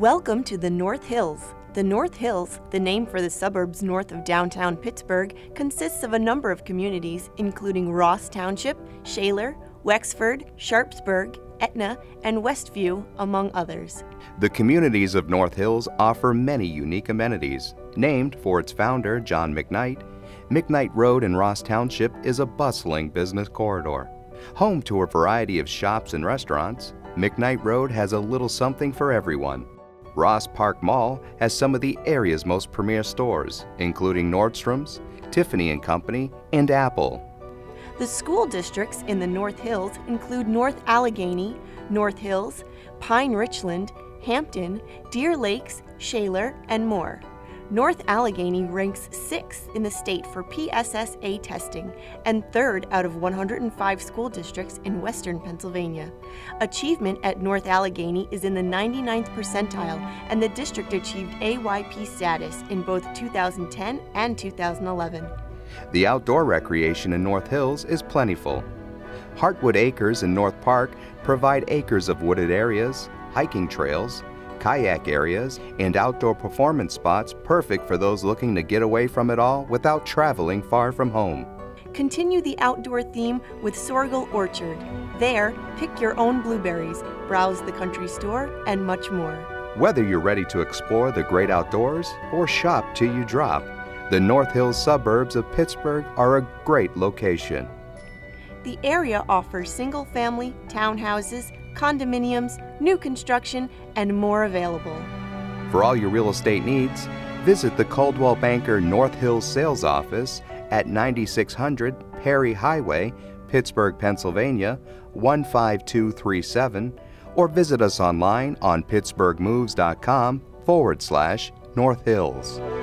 Welcome to the North Hills. The North Hills, the name for the suburbs north of downtown Pittsburgh, consists of a number of communities, including Ross Township, Shaler, Wexford, Sharpsburg, Etna, and Westview, among others. The communities of North Hills offer many unique amenities. Named for its founder, John McKnight, McKnight Road in Ross Township is a bustling business corridor. Home to a variety of shops and restaurants, McKnight Road has a little something for everyone. Ross Park Mall has some of the area's most premier stores, including Nordstrom's, Tiffany & Company, and Apple. The school districts in the North Hills include North Allegheny, North Hills, Pine Richland, Hampton, Deer Lakes, Shaler, and more. North Allegheny ranks 6th in the state for PSSA testing and 3rd out of 105 school districts in western Pennsylvania. Achievement at North Allegheny is in the 99th percentile, and the district achieved AYP status in both 2010 and 2011. The outdoor recreation in North Hills is plentiful. Hartwood Acres in North Park provide acres of wooded areas, hiking trails, kayak areas, and outdoor performance spots perfect for those looking to get away from it all without traveling far from home. Continue the outdoor theme with Soergel Orchard. There, pick your own blueberries, browse the country store, and much more. Whether you're ready to explore the great outdoors or shop till you drop, the North Hills suburbs of Pittsburgh are a great location. The area offers single-family, townhouses, condominiums, new construction, and more available. For all your real estate needs, visit the Coldwell Banker North Hills Sales Office at 9600 Perry Highway, Pittsburgh, Pennsylvania, 15237, or visit us online on pittsburghmoves.com/North Hills.